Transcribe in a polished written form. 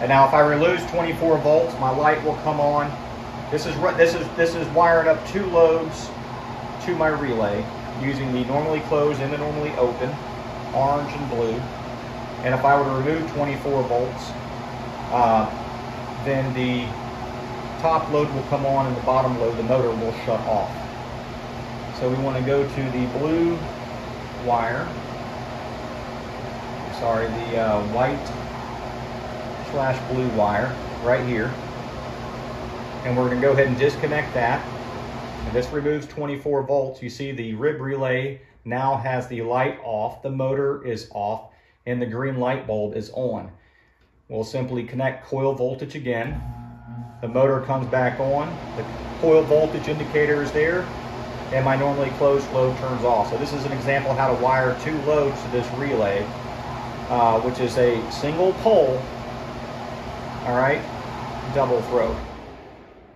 And now if I lose 24 volts, my light will come on. This is wired up two loads to my relay using the normally closed and the normally open, orange and blue. And if I were to remove 24 volts, then the top load will come on and the bottom load, the motor, will shut off. So we want to go to the blue wire, sorry, the white/blue wire right here, and we're going to go ahead and disconnect that. And this removes 24 volts. You see the RIB relay now has the light off, the motor is off, and the green light bulb is on. We'll simply connect coil voltage again. The motor comes back on, the coil voltage indicator is there, and my normally closed load turns off. So this is an example of how to wire two loads to this relay, which is a single pole, all right, double throw.